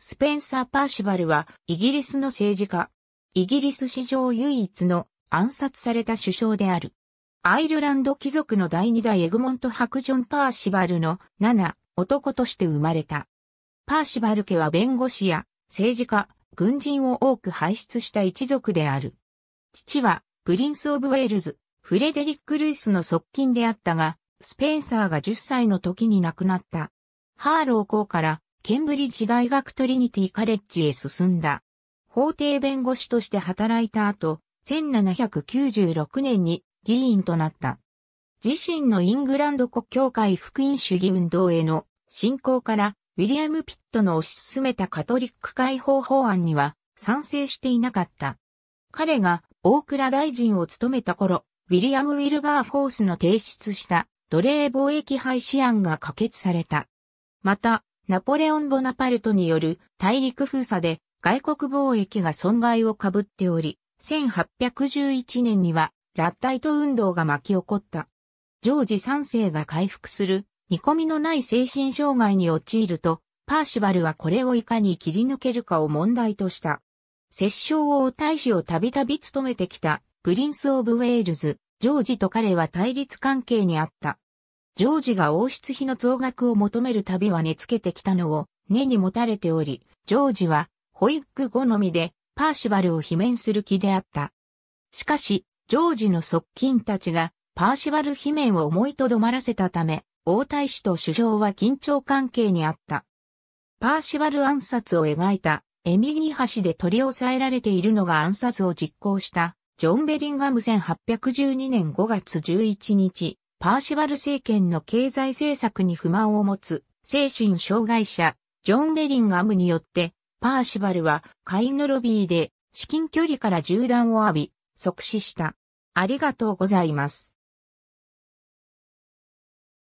スペンサー・パーシバルはイギリスの政治家。イギリス史上唯一の暗殺された首相である。アイルランド貴族の第二代エグモント・伯ジョン・パーシバルの7男として生まれた。パーシバル家は弁護士や政治家、軍人を多く輩出した一族である。父はプリンス・オブ・ウェールズ、フレデリック・ルイスの側近であったが、スペンサーが10歳の時に亡くなった。ハーロー校からケンブリッジ大学トリニティカレッジへ進んだ。法廷弁護士として働いた後、1796年に議員となった。自身のイングランド国教会福音主義運動への信仰から、ウィリアム・ピットの推し進めたカトリック解放法案には賛成していなかった。彼が大蔵大臣を務めた頃、ウィリアム・ウィルバーフォースの提出した奴隷貿易廃止案が可決された。また、ナポレオン・ボナパルトによる大陸封鎖で外国貿易が損害を被っており、1811年にはラッダイト運動が巻き起こった。ジョージ3世が回復する見込みのない精神障害に陥ると、パーシバルはこれをいかに切り抜けるかを問題とした。摂政王太子をたびたび務めてきたプリンス・オブ・ウェールズ、ジョージと彼は対立関係にあった。ジョージが王室費の増額を求めるたびは根付けてきたのを根に持たれており、ジョージはホイッグ好みでパーシバルを罷免する気であった。しかし、ジョージの側近たちがパーシバル罷免を思いとどまらせたため、王太子と首相は緊張関係にあった。パーシバル暗殺を描いたエミリー橋で取り押さえられているのが暗殺を実行したジョン・ベリンガム1812年5月11日、パーシバル政権の経済政策に不満を持つ精神障害者ジョン・ベリンガムによってパーシバルは会のロビーで至近距離から銃弾を浴び即死した。ありがとうございます。